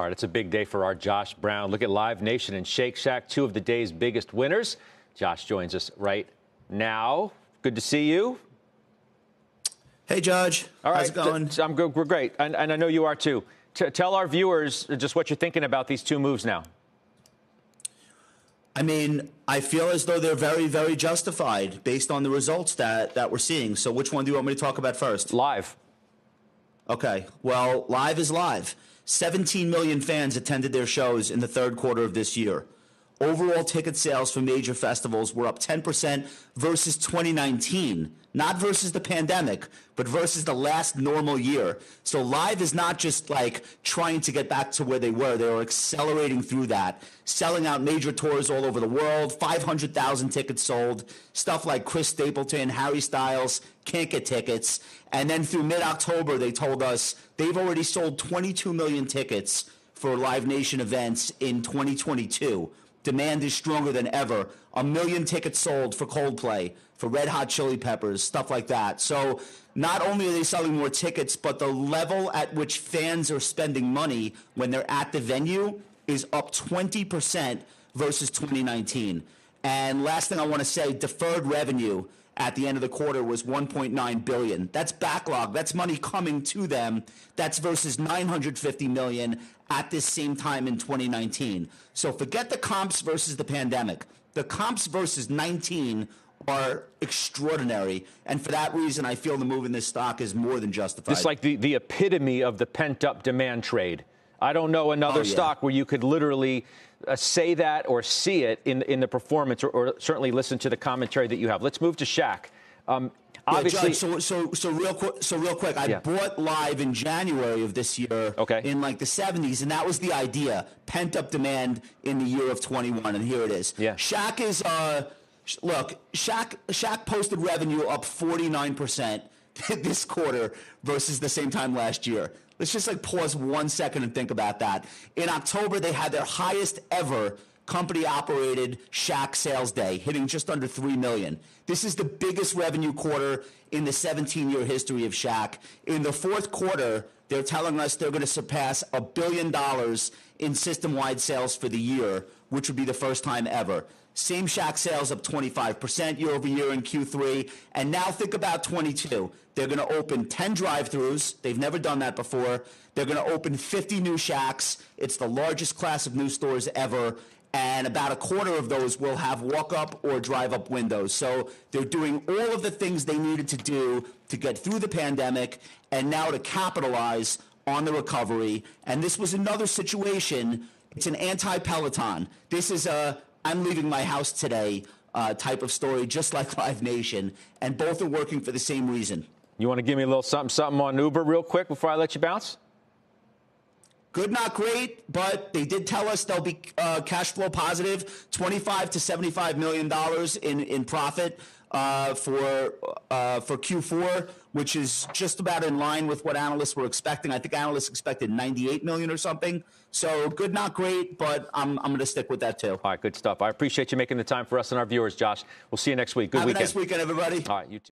All right, it's a big day for our Josh Brown. Look at Live Nation and Shake Shack, two of the day's biggest winners. Josh joins us right now. Good to see you. Hey, Josh. All right, how's it going? I'm good. We're great, and I know you are too. Tell our viewers just what you're thinking about these two moves now. I mean, I feel as though they're very, very justified based on the results that we're seeing. So which one do you want me to talk about first? Live. Okay. Well, Live is live. 17 million fans attended their shows in the third quarter of this year. Overall ticket sales for major festivals were up 10% versus 2019. Not versus the pandemic, but versus the last normal year. So Live is not just like trying to get back to where they were. They were accelerating through that, selling out major tours all over the world, 500,000 tickets sold, stuff like Chris Stapleton, Harry Styles, can't get tickets. And then through mid-October, they told us they've already sold 22 million tickets for Live Nation events in 2022. Demand is stronger than ever. 1 million tickets sold for Coldplay, for Red Hot Chili Peppers, stuff like that. So not only are they selling more tickets, but the level at which fans are spending money when they're at the venue is up 20% versus 2019. And last thing I want to say, deferred revenue at the end of the quarter was $1.9 billion. That's backlog. That's money coming to them. That's versus $950 million at this same time in 2019. So forget the comps versus the pandemic. The comps versus 19 are extraordinary. And for that reason, I feel the move in this stock is more than justified. It's like the epitome of the pent-up demand trade. I don't know another stock where you could literally say that or see it in the performance, or certainly listen to the commentary that you have. Let's move to Shack. Obviously, Judge, so real quick, I bought Live in January of this year, in like the 70s, and that was the idea: pent-up demand in the year of 21, and here it is. Yeah. Shack is Shack posted revenue up 49% this quarter versus the same time last year. Let's just like pause 1 second and think about that. In October, they had their highest ever company-operated Shack sales day, hitting just under 3 million. This is the biggest revenue quarter in the 17-year history of Shack. In the fourth quarter, they're telling us they're going to surpass $1 billion in system-wide sales for the year, which would be the first time ever. Same Shack sales up 25% year over year in Q3. And now think about 22. They're going to open 10 drive-thrus. They've never done that before. They're going to open 50 new Shacks. It's the largest class of new stores ever. And about a quarter of those will have walk-up or drive-up windows. So they're doing all of the things they needed to do to get through the pandemic and now to capitalize on the recovery. And this was another situation. It's an anti-Peloton. This is a I'm leaving my house today type of story, just like Live Nation, and both are working for the same reason. You want to give me a little something on Uber real quick before I let you bounce? Good, not great, but they did tell us they'll be cash flow positive, $25 to $75 million in profit for Q4, which is just about in line with what analysts were expecting. I think analysts expected $98 million or something. So good, not great, but I'm going to stick with that too. All right, good stuff. I appreciate you making the time for us and our viewers, Josh. We'll see you next week. Good weekend. Have a nice weekend, everybody. All right, you too.